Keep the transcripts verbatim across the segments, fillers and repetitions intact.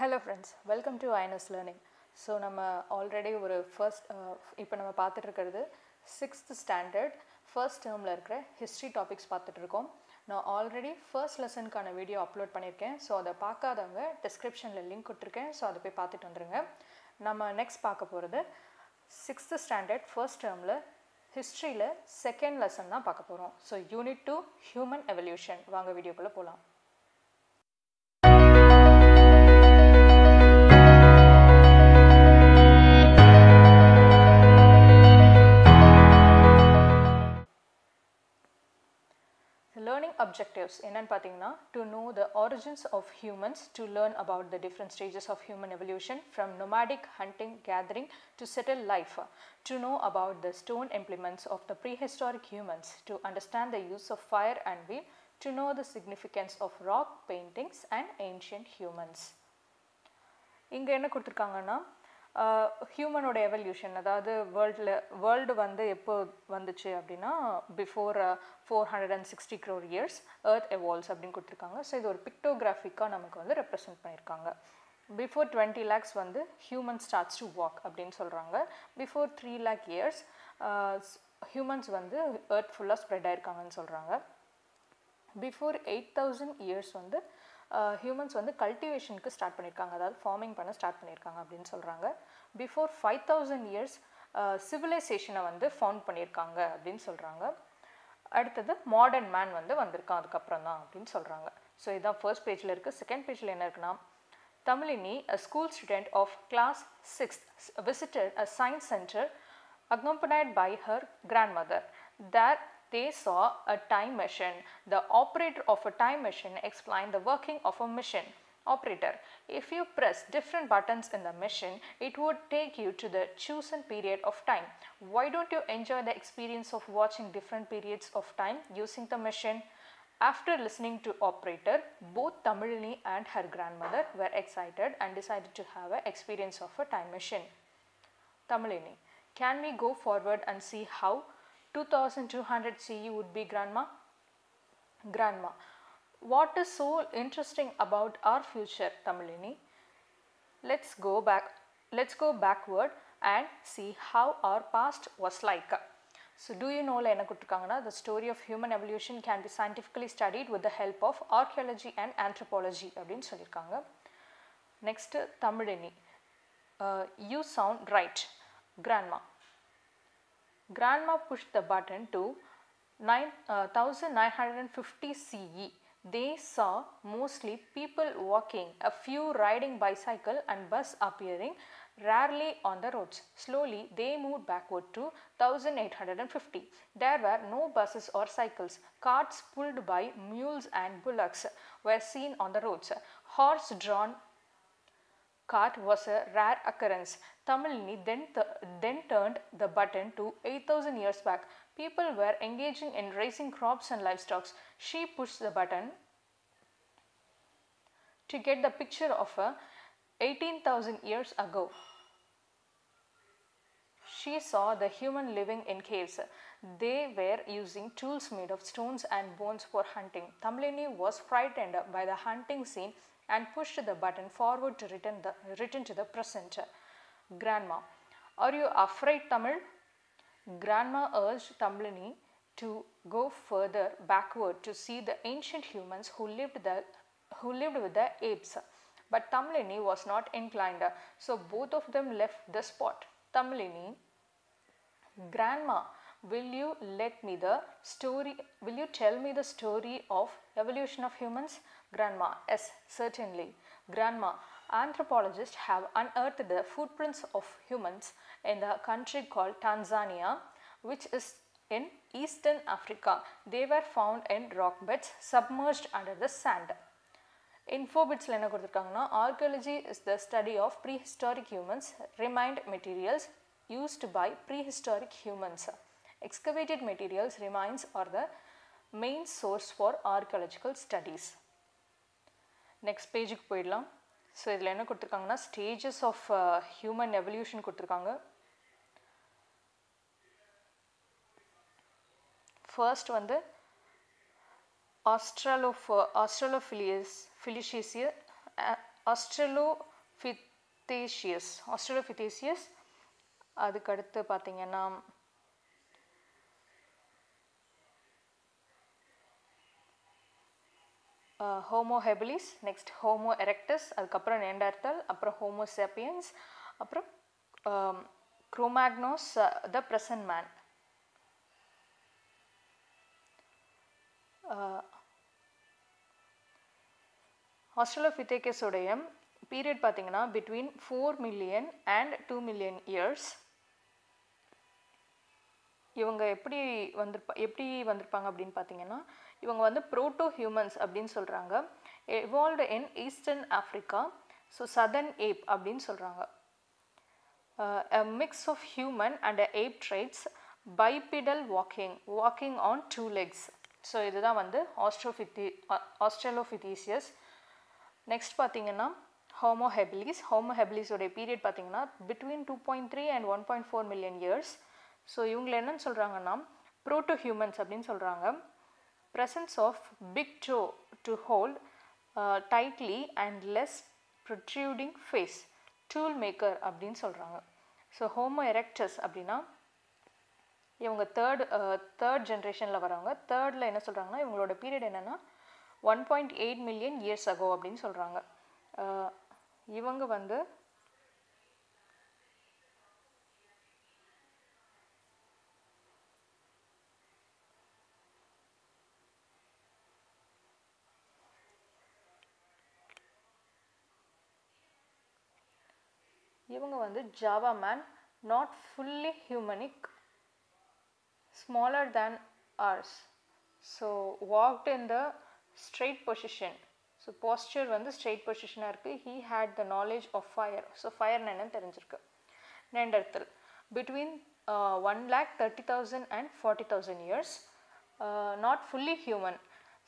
Hello friends, welcome to I N S Learning. So we already ஒரு first இப்போ நம்ம பார்த்துட்டு இருக்குது sixth standard first term ல இருக்கிற history topics பார்த்துட்டு இருக்கோம். நான் ஆல்ரெடி first lesson கான வீடியோ அப்லோட் பண்ணியிருக்கேன். ஸோ அதை பார்க்காதவங்க டிஸ்கிரிப்ஷனில் லிங்க் கொடுத்துருக்கேன். ஸோ அதை போய் பார்த்துட்டு வந்துருங்க. நம்ம நெக்ஸ்ட் பார்க்க போகிறது sixth standard first term ல ஹிஸ்ட்ரியில் second lesson தான் பார்க்க போகிறோம். So unit two human evolution. வாங்க வீடியோக்குள்ளே போகலாம். Objectives என்னன்னு பார்த்தீங்கன்னா to know the origins of humans, to learn about the different stages of human evolution from nomadic hunting gathering to settled life, to know about the stone implements of the prehistoric humans, to understand the use of fire and wheel, to know the significance of rock paintings and ancient humans. இங்கே என்ன கொடுத்துருக்காங்கன்னா ஹியூமனோட evolution, அதாவது வேர்ல்டில் world வந்து எப்போ வந்துச்சு அப்படின்னா before four hundred and sixty crore years earth evolves அப்படின்னு கொடுத்துருக்காங்க. ஸோ இது ஒரு பிக்டோகிராஃபிக்காக நமக்கு வந்து ரெப்ரசென்ட் பண்ணியிருக்காங்க. பிஃபோர் டுவெண்ட்டி லேக்ஸ் வந்து ஹியூமன் ஸ்டார்ட்ஸ் டு வாக் அப்படின்னு சொல்கிறாங்க. Before three lakh years humans வந்து எர்த் ஃபுல்லாக ஸ்ப்ரெட் ஆகிருக்காங்கன்னு சொல்கிறாங்க. பிஃபோர் எயிட் தௌசண்ட் இயர்ஸ் வந்து ஹியூமன்ஸ் வந்து கல்டிவேஷனுக்கு ஸ்டார்ட் பண்ணியிருக்காங்க, அதாவது ஃபார்மிங் பண்ண ஸ்டார்ட் பண்ணியிருக்காங்க அப்படின்னு சொல்கிறாங்க. பிஃபோர் ஃபைவ் தௌசண்ட் இயர்ஸ் சிவிலைசேஷனை வந்து ஃபவுண்ட் பண்ணியிருக்காங்க அப்படின்னு சொல்கிறாங்க. அடுத்தது மாடர்ன் மேன் வந்து வந்திருக்கான் அதுக்கப்புறம் தான் அப்படின்னு சொல்கிறாங்க. ஸோ இதுதான் ஃபர்ஸ்ட் பேஜில் இருக்குது. செகண்ட் பேஜில் என்ன இருக்குன்னா Tamizhini a school student of class sixth visited a science centre accompanied by her grandmother. There they saw a time machine. The operator of a time machine explained the working of a machine. Operator, if you press different buttons in the machine, it would take you to the chosen period of time. Why don't you enjoy the experience of watching different periods of time using the machine? After listening to operator, both Tamilini and her grandmother were excited and decided to have an experience of a time machine. Tamilini, can we go forward and see how two thousand two hundred C E would be, grandma? Grandma, what is so interesting about our future, Tamilini? Let's go back, let's go backward and see how our past was like. So, do you know la enna kuttukanga na the story of human evolution can be scientifically studied with the help of archaeology and anthropology appdin sollirukanga. Next, Tamilini, uh, you sound right, grandma. Grandma pushed the button to nine, uh, nineteen fifty C E. They saw mostly people walking, a few riding bicycle and bus appearing rarely on the roads. Slowly they moved backward to eighteen fifty. There were no buses or cycles. Carts pulled by mules and bullocks were seen on the roads. Horse-drawn cart was a rare occurrence. Tamilini then th then turned the button to eight thousand years back. People were engaging in raising crops and livestock. She pushed the button to get the picture of a eighteen thousand years ago. She saw the human living in caves. They were using tools made of stones and bones for hunting. Tamilini was frightened by the hunting scene and pushed the button forward to return, the, return to the present. Grandma, are you afraid, Tamil? Grandma urged Tamilini to go further backward to see the ancient humans who lived, the, who lived with the apes. But Tamilini was not inclined, so both of them left the spot. Tamilini, Grandma, will you let me the story, will you tell me the story of evolution of humans? Grandma, yes, certainly. Grandma, anthropologists have unearthed the footprints of humans in the country called Tanzania, which is in Eastern Africa. They were found in rock beds submerged under the sand. Info bits la enna koduthirukanga na archaeology is the study of prehistoric humans, remained materials used by prehistoric humans. Excavated materials, remains are the main source for archaeological studies. Next page ku poidalam. So idhula enna koduthirukanga na stages of uh, human evolution koduthirukanga. First vandu Australopithecus, Australopithecus. Australopithecus அதுக்கு அடுத்து பார்த்தீங்கன்னா Homo habilis, next Homo erectus, அதுக்கப்புறம் Neanderthal, அப்புறம் Homo sapiens, அப்புறம் Cro-Magnons, the present man. Australopithecus உடைய period பார்த்தீங்கன்னா between four million and two million years. இவங்க எப்படி வந்திருப்பா எப்படி வந்திருப்பாங்க அப்படின்னு பார்த்தீங்கன்னா இவங்க வந்து புரோட்டோ ஹியூமன்ஸ் அப்படின்னு சொல்கிறாங்க. Evolved in eastern Africa, so southern ape அப்படின்னு சொல்கிறாங்க. A mix of human and ape traits, bipedal walking, walking on two legs. So இதுதான் வந்து ஆஸ்ட்ரோபித்தி ஆஸ்ட்ரலோபிதீசியஸ். நெக்ஸ்ட் பார்த்தீங்கன்னா ஹோமோ ஹெபிலிஸ். ஹோமோ ஹெபிலிஸோடைய பீரியட் பார்த்தீங்கன்னா between two point three and one point four million years. So இவங்களை என்னென்னு சொல்கிறாங்கன்னா proto humans அப்படின்னு சொல்கிறாங்க. presence of big toe to hold uh, tightly and less protruding face, tool maker அப்படினு சொல்றாங்க. So Homo erectus அப்படினா இவங்க third uh, third generationல வரவங்க. thirdல என்ன சொல்றாங்கன்னா இவங்களோட period என்னன்னா one point eight million years ago அப்படினு சொல்றாங்க. uh, இவங்க வந்து இவங்க வந்து Java man, not fully humanic, smaller than ours. So walked in the straight position. So posture வந்து ஸ்ட்ரெயிட் பொசிஷனாக இருக்குது. He had the knowledge of fire. So ஃபயர்னு என்னன்னு தெரிஞ்சிருக்கு. Neanderthal between one lakh thirty thousand and forty thousand years, not fully human.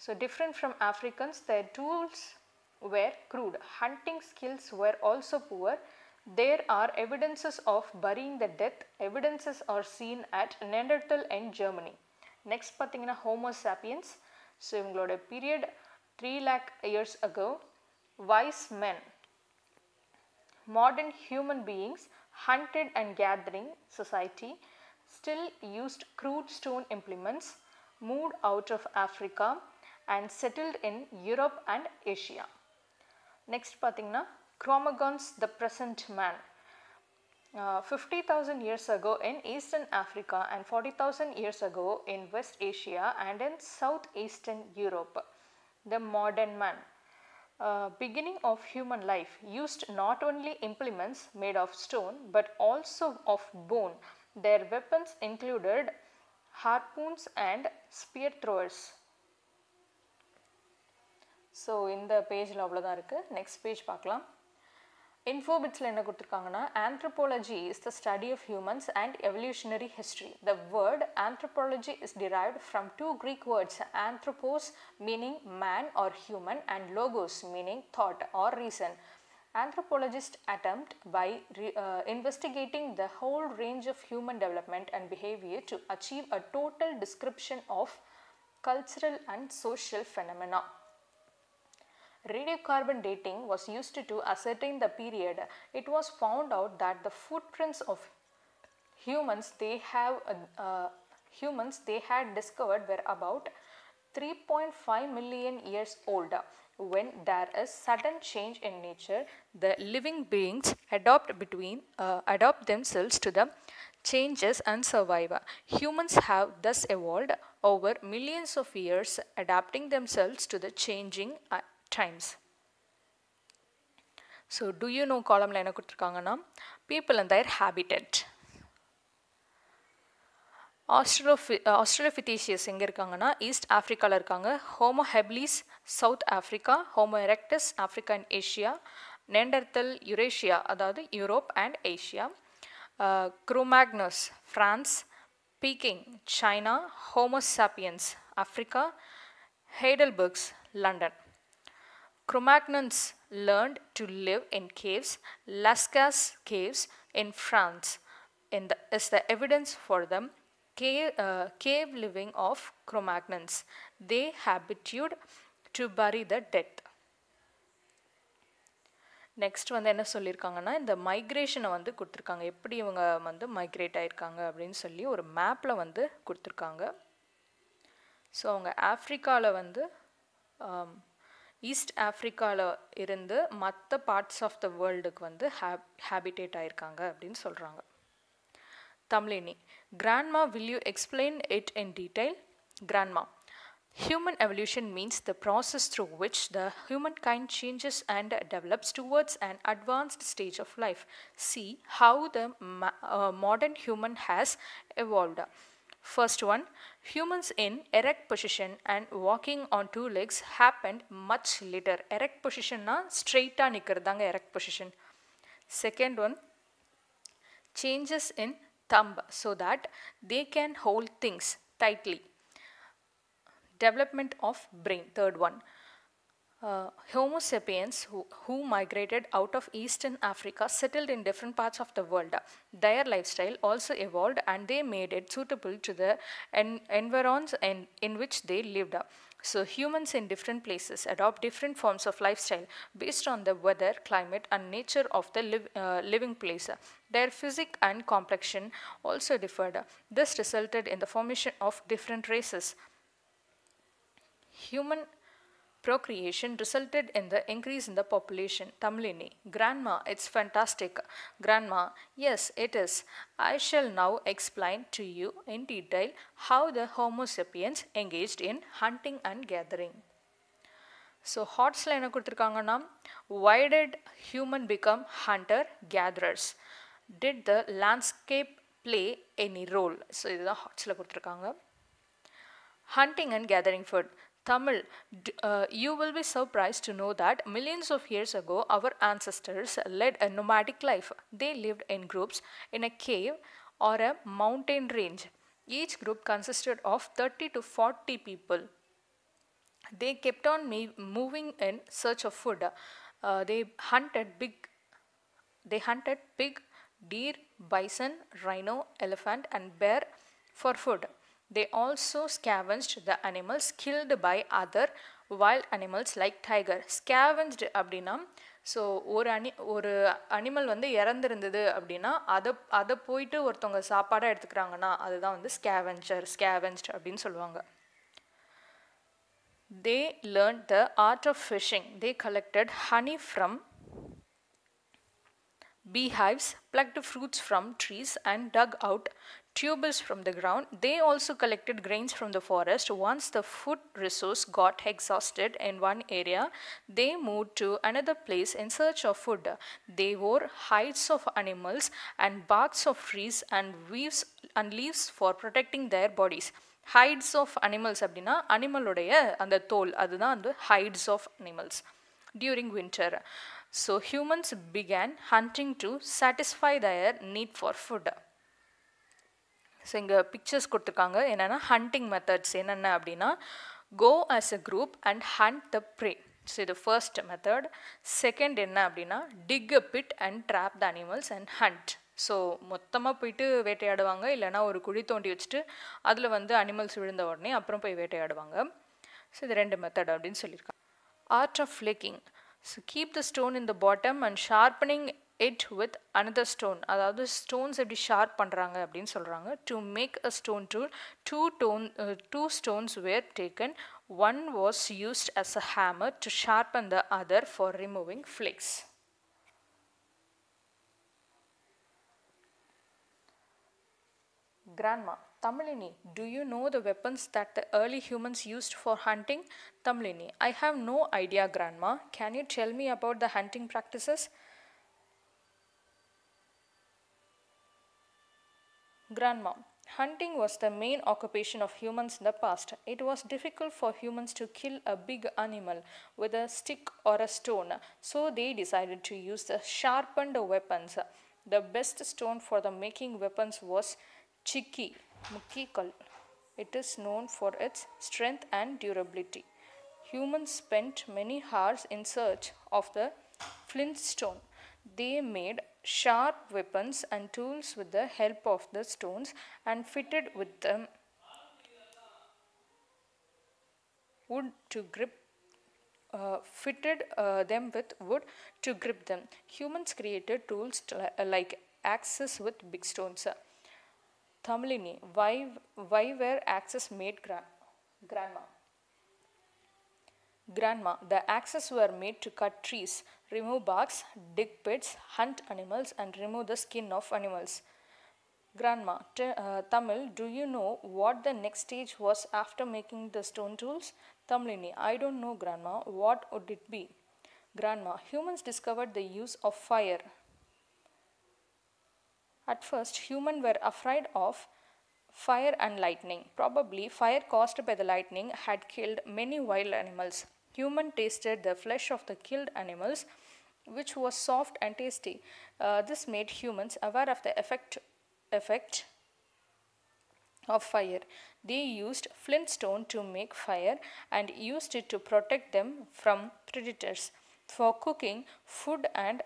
So different from ஆஃப்ரிக்கன்ஸ், their tools were crude, hunting skills were also poor. There are evidences of burying the death. Evidences are seen at Neanderthal and Germany. Next பார்த்தீங்கன்னா Homo sapiens. So இவங்களோட period three lakh years ago. Wise men, modern human beings, hunted and gathering society, still used crude stone implements, moved out of Africa and settled in Europe and Asia. Next பார்த்தீங்கன்னா Cro-Magnons, the present man. uh, fifty thousand years ago in Eastern Africa and forty thousand years ago in West Asia and in Southeastern Europe. The modern man. Uh, beginning of human life used not only implements made of stone but also of bone. Their weapons included harpoons and spear throwers. So in the page la avladha irukku. Next page paakalam. இன்ஃபோபிட்ஸில் என்ன கொடுத்துருக்காங்கன்னா anthropology is the study of humans and evolutionary history. The word anthropology is derived from two Greek words, anthropos meaning man or human and logos meaning thought or reason. Anthropologists attempt by re, uh, investigating the whole range of human development and behavior to achieve a total description of cultural and social phenomena. Radiocarbon dating was used to ascertain the period. It was found out that the footprints of humans they have uh, humans they had discovered were about three point five million years old. When there is sudden change in nature, the living beings adopt between uh, adopt themselves to the changes and survive. Humans have thus evolved over millions of years, adapting themselves to the changing uh, times. So do you know column la enna kuduthirukanga people and their habitat. Australopithecus enga irukanga na East Africa la irukanga. Homo habilis South Africa, Homo erectus Africa and Asia, Neanderthal Eurasia adhaadu Europe and Asia, uh, Cro-Magnons France, Peking China, Homo sapiens Africa, Heidelberg's London. Cro-Magnons learned to live in caves, Lascaux caves in France. In the, is the evidence for them cave, uh, cave living of Cro-Magnons. They habitued to bury the dead. Next one then the migration of the Kuturkanga, Epidivanga, migrate Irkanga, Brinsoli, or map of the Kuturkanga. So Africa Lavanda, East Africa Iranda, Matha parts of the world hab habitate Irkanga, Brinsolranga. Tamlini, Grandma, will you explain it in detail? Grandma. Human evolution means the process through which the humankind changes and develops towards an advanced stage of life. See how the uh, modern human has evolved. First one, humans in erect position and walking on two legs happened much later. Erect position na straight a nikkiradanga erect position. Second one, changes in thumb so that they can hold things tightly. Development of brain. Third one, uh, Homo sapiens who, who migrated out of Eastern Africa settled in different parts of the world. Their lifestyle also evolved and they made it suitable to the en environs in, in which they lived. So humans in different places adopt different forms of lifestyle based on the weather, climate and nature of the liv uh, living place. Their physique and complexion also differed. This resulted in the formation of different races. Human procreation resulted in the increase in the population. Tamlini, Grandma, it's fantastic. Grandma, yes, it is. I shall now explain to you in detail how the Homo sapiens engaged in hunting and gathering. So, hots la enna kuduthirukanga, why did human become hunter-gatherers? Did the landscape play any role? So, this is the hots la kuduthirukanga. Hunting and gathering food. Tamil, uh, you will be surprised to know that millions of years ago, our ancestors led a nomadic life. They lived in groups in a cave or a mountain range. Each group consisted of thirty to forty people. They kept on moving in search of food. Uh, they hunted big, they hunted pig, deer, bison, rhino, elephant, and bear for food. They also scavenged the animals killed by other wild animals like tiger. Scavenged abdina. So, one ani animal vandu irandirundhudu abdina adha adha poittu orthanga saapara eduthukranga na adhu da vandu scavenger scavenged abdin solvanga. They learned the art of fishing. They collected honey from beehives, plucked fruits from trees and dug out tubers from the ground. They also collected grains from the forest. Once the food resource got exhausted in one area, they moved to another place in search of food. They wore hides of animals and barks of trees and leaves and leaves for protecting their bodies. Hides of animals abdina animal udaya and the thol adha and the hides of animals during winter. So humans began hunting to satisfy their need for food. So, inga pictures kuduthirukanga enna hunting methods enna appadina go as a group and hunt the prey. So the first method. Second enna appadina dig a pit and trap the animals and hunt. So mottama poitu vettaiyaduvanga illana oru kuli thondi vechitu adula vandu animals vilunda orne appuram poi vettaiyaduvanga. So idu rendu method appdin sollirukanga. Art of flaking. So keep the stone in the bottom and sharpening it with another stone. Adhaadu stones eppadi sharp pandranga appdin solranga. To make a stone tool, two tone uh, two stones were taken. One was used as a hammer to sharpen the other for removing flakes. Grandma, Tamilini, do you know the weapons that the early humans used for hunting? Tamilini, I have no idea, Grandma. Can you tell me about the hunting practices? Grandma, hunting was the main occupation of humans in the past. It was difficult for humans to kill a big animal with a stick or a stone, so they decided to use the sharpened weapons. The best stone for the making weapons was chiki, mukikal. It is known for its strength and durability. Humans spent many hours in search of the flint stone. They made sharp weapons and tools with the help of the stones and fitted with them wood to grip uh, fitted uh, them with wood to grip them. Humans created tools to, uh, like axes with big stones. Thamilini, why, why were axes made gra grandma? Grandma, the axes were made to cut trees, remove barks, dig pits, hunt animals, and remove the skin of animals. Grandma, uh, Tamil, do you know what the next stage was after making the stone tools? Tamilini, I don't know, Grandma. What would it be? Grandma, humans discovered the use of fire. At first, humans were afraid of fire and lightning. Probably, fire caused by the lightning had killed many wild animals. Humans tasted the flesh of the killed animals, which was soft and tasty. Uh, this made humans aware of the effect, effect of fire. They used flint stone to make fire and used it to protect them from predators, for cooking food and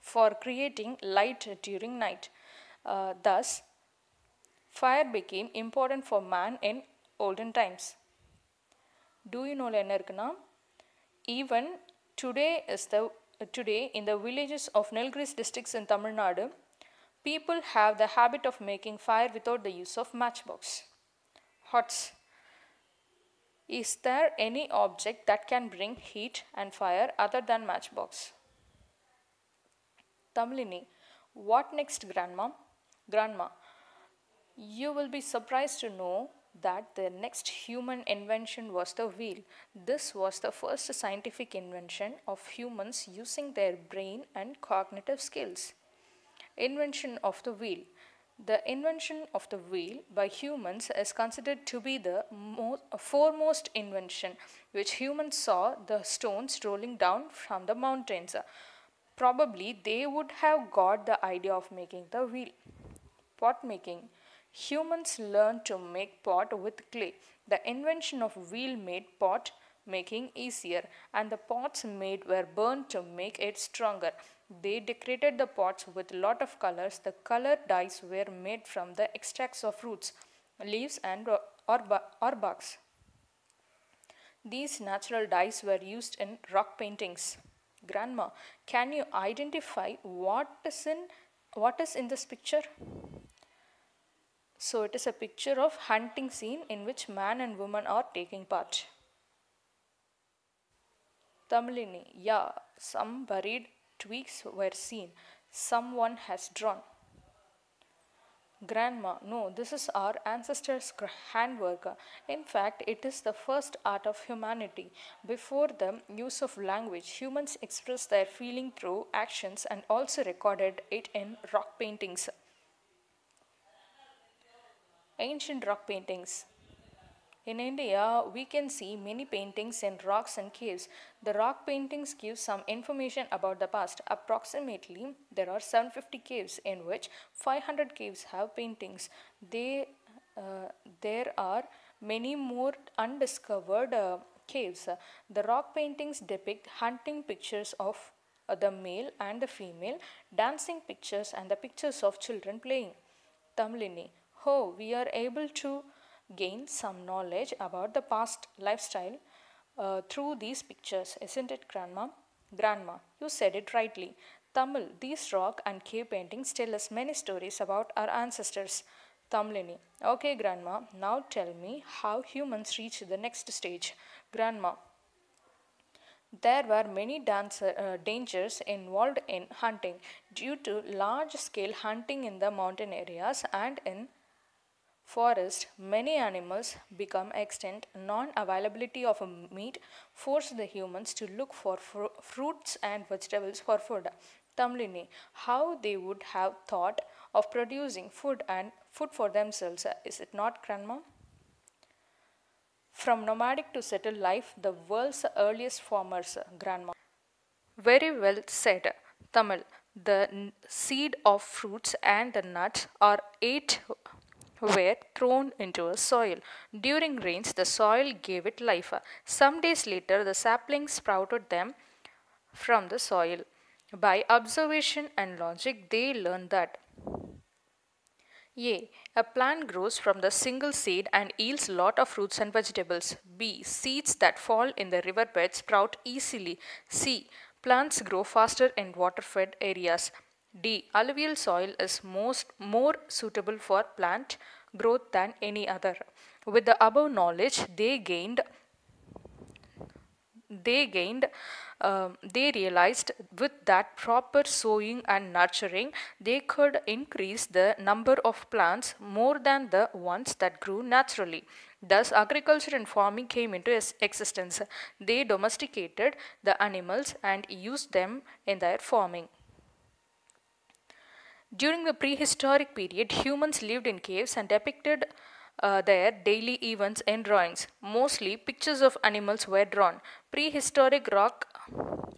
for creating light during night. Uh, thus, fire became important for man in olden times. Do you know enna irukna? Even today is the uh, today in the villages of Nilgiris districts in Tamil Nadu, people have the habit of making fire without the use of matchbox. Hots. Is there any object that can bring heat and fire other than matchbox? Tamilini, what next, Grandma? Grandma, you will be surprised to know that the next human invention was the wheel. This was the first scientific invention of humans using their brain and cognitive skills. Invention of the wheel. The invention of the wheel by humans is considered to be the most, foremost invention, which humans saw the stones rolling down from the mountains. Probably they would have got the idea of making the wheel. Pot making. Humans learned to make pot with clay. The invention of wheel made pot making easier, and the pots made were burned to make it stronger. They decorated the pots with a lot of colors. The color dyes were made from the extracts of roots, leaves, and or, or, or barks. These natural dyes were used in rock paintings. Grandma, can you identify what is in, what is in this picture? So it is a picture of hunting scene in which man and woman are taking part. Tamilini, yeah, some buried twigs were seen. Someone has drawn. Grandma, no, this is our ancestors' handwork. In fact, it is the first art of humanity. Before the use of language, humans expressed their feeling through actions and also recorded it in rock paintings. Ancient rock paintings. In India, we can see many paintings in rocks and caves. The rock paintings give some information about the past. Approximately, there are seven hundred fifty caves, in which five hundred caves have paintings. They, uh, there are many more undiscovered uh, caves. The rock paintings depict hunting pictures of uh, the male and the female, dancing pictures, and the pictures of children playing. Tamilini. Oh, we are able to gain some knowledge about the past lifestyle uh, through these pictures, isn't it, Grandma? Grandma, you said it rightly. Tamil, these rock and cave paintings tell us many stories about our ancestors. Tamilini, okay, Grandma, now tell me how humans reached the next stage. Grandma, there were many dancer, uh, dangers involved in hunting. Due to large-scale hunting in the mountain areas and in forest, many animals become extinct. Non-availability of meat forced the humans to look for fr fruits and vegetables for food. Tamilini, how they would have thought of producing food and food for themselves, is it not, Grandma? From nomadic to settled life, the world's earliest farmers, Grandma. Very well said, Tamil. The seed of fruits and the nuts are eight were thrown into a soil. During rains, the soil gave it life. Some days later, the saplings sprouted them from the soil. By observation and logic, they learned that A. A plant grows from the single seed and yields lot of fruits and vegetables. B. Seeds that fall in the riverbed sprout easily. C. Plants grow faster in water-fed areas. D. Alluvial soil is most more suitable for plant growth than any other. With the above knowledge, they gained, they gained, um, they realized with that proper sowing and nurturing, they could increase the number of plants more than the ones that grew naturally. Thus, agriculture and farming came into existence. They domesticated the animals and used them in their farming. During the prehistoric period, humans lived in caves and depicted uh, their daily events in drawings. Mostly, pictures of animals were drawn. Prehistoric rock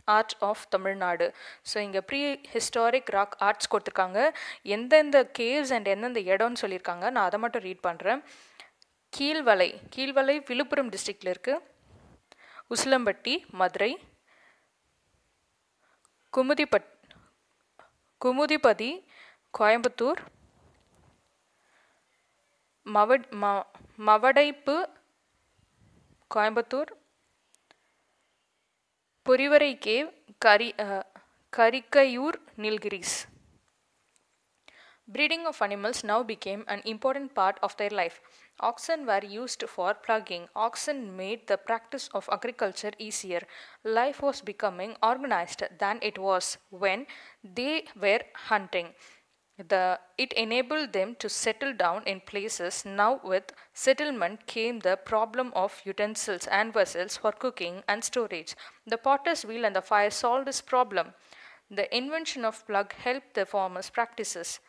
art of Tamil Nadu. So, inga prehistoric rock arts koduthirukanga. Endha caves and endha edamnu sollirukanga. Na adha mattum read pandren. Keel Valley. Keel Valley Vilupuram district la irukku. Uslambatti, Madurai, Kumudipadi, Kumudipadi, Coimbatore, Mavad, Ma, Madurai, Coimbatore, Purivarai Cave, Kari, uh, Karikayur, Nilgiris. Breeding of animals now became an important part of their life. Oxen were used for ploughing. Oxen made the practice of agriculture easier. Life was becoming organized than it was when they were hunting. The, it enabled them to settle down in places. Now with settlement came the problem of utensils and vessels for cooking and storage. The potter's wheel and the fire solved this problem. The invention of plug helped the farmers' practices.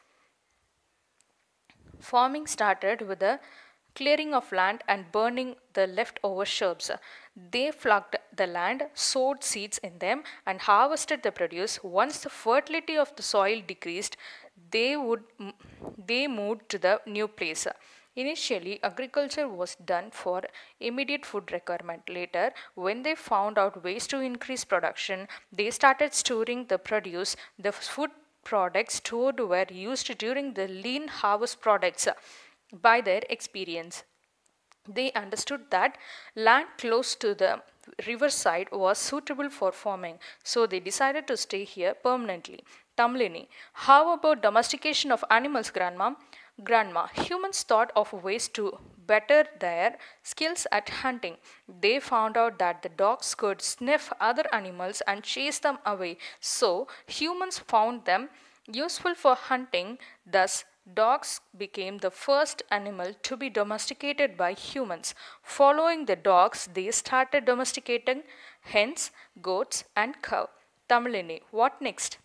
Farming started with the clearing of land and burning the leftover sherbs. They flogged the land, sowed seeds in them, and harvested the produce. Once the fertility of the soil decreased, they would they moved to the new place. Initially, agriculture was done for immediate food requirement. Later, when they found out ways to increase production, they started storing the produce. The food products stored were used during the lean harvest products. By their experience, they understood that land close to the riverside was suitable for farming, so they decided to stay here permanently. Tamlini, how about domestication of animals, Grandma? Grandma, humans thought of ways to better their skills at hunting. They found out that the dogs could sniff other animals and chase them away. So, humans found them useful for hunting. Thus, dogs became the first animal to be domesticated by humans. Following the dogs, they started domesticating hens, goats, and cow. Tamilini, what next?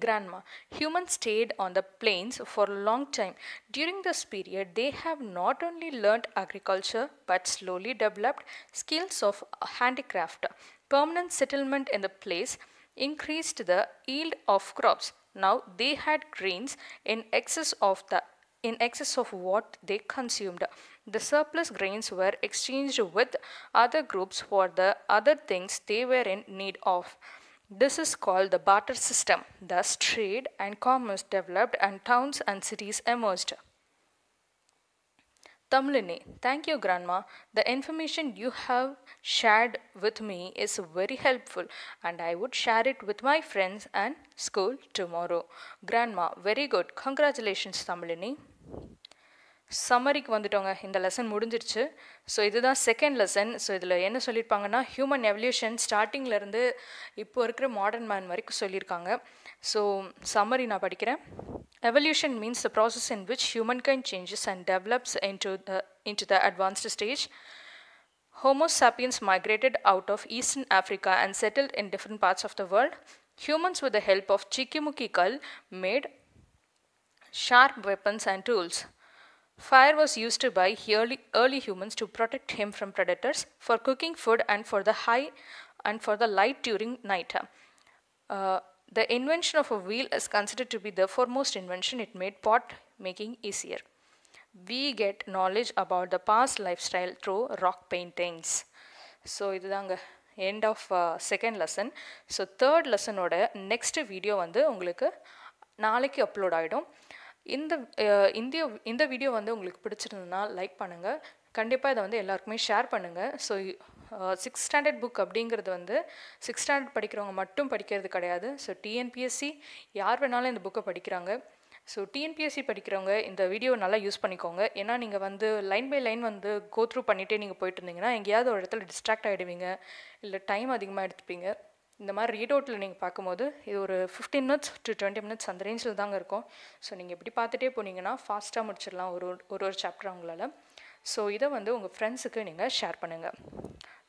Grandma, humans stayed on the plains for a long time. During this period, they have not only learned agriculture but slowly developed skills of handicraft. Permanent settlement in the place increased the yield of crops. Now they had grains in excess of the in excess of what they consumed. The surplus grains were exchanged with other groups for the other things they were in need of. This is called the barter system. Thus, trade and commerce developed and towns and cities emerged. Tamilini, thank you, Grandma. The information you have shared with me is very helpful and I would share it with my friends and school tomorrow. Grandma, very good. Congratulations, Tamilini. Summary வந்துட்டோங்க இந்த lesson முடிஞ்சிருச்சு so இதுதான் second lesson so இதில் என்ன சொல்லியிருப்பாங்கன்னா human evolution ஸ்டார்டிங்கில் இருந்து இப்போ இருக்கிற மாடர்ன் மேன் வரைக்கும் சொல்லியிருக்காங்க ஸோ சம்மரி நான் படிக்கிறேன் evolution means the process in which humankind changes and develops into the into the advanced stage Homo sapiens migrated out of Eastern Africa and settled in different parts of the world. Humans with the help of Chikimuki Kal made sharp weapons and tools. Fire was used by early, early humans to protect him from predators, for cooking food and for the high and for the light during night. Uh, the invention of a wheel is considered to be the foremost invention. It made pot making easier. We get knowledge about the past lifestyle through rock paintings. So, idudanga end of uh, second lesson. So, third lesson oda next video vandu ungalku naaliki upload aidum. இந்த இந்த இந்த video வந்து உங்களுக்கு பிடிச்சிருந்ததுன்னா like பண்ணுங்கள், கண்டிப்பாக இதை வந்து எல்லாருக்குமே ஷேர் பண்ணுங்கள். ஸோ சிக்ஸ்த் ஸ்டாண்டர்ட் புக் அப்படிங்கிறது வந்து சிக்ஸ்த் ஸ்டாண்டர்ட் படிக்கிறவங்க மட்டும் படிக்கிறது கிடையாது. ஸோ டிஎன்பிஎஸ்சி யார் வேணாலும் இந்த புக்கை படிக்கிறாங்க. ஸோ டிஎன்பிஎஸ்சி படிக்கிறவங்க இந்த வீடியோ நல்லா யூஸ் பண்ணிக்கோங்க. ஏன்னா நீங்கள் வந்து லைன் பை லைன் வந்து கோ த்ரூ பண்ணிகிட்டே நீங்கள் போயிட்டு இருந்தீங்கன்னா எங்கேயாவது ஒரு இடத்துல டிஸ்ட்ராக்ட் ஆகிடுவீங்க, இல்லை டைம் அதிகமாக எடுத்துப்பீங்க. இந்த மாதிரி ரீட் அவுட்டில் நீங்கள் பார்க்கும்போது இது ஒரு fifteen minutes to twenty minutes அந்த ரேஞ்சில் தாங்க இருக்கும். ஸோ நீங்கள் இப்படி பார்த்துட்டே போனீங்கன்னா ஃபாஸ்ட்டாக முடிச்சிடலாம் ஒரு ஒரு ஒரு சாப்டர் அவங்களால். ஸோ இதை வந்து உங்கள் ஃப்ரெண்ட்ஸுக்கு நீங்கள் ஷேர் பண்ணுங்கள்.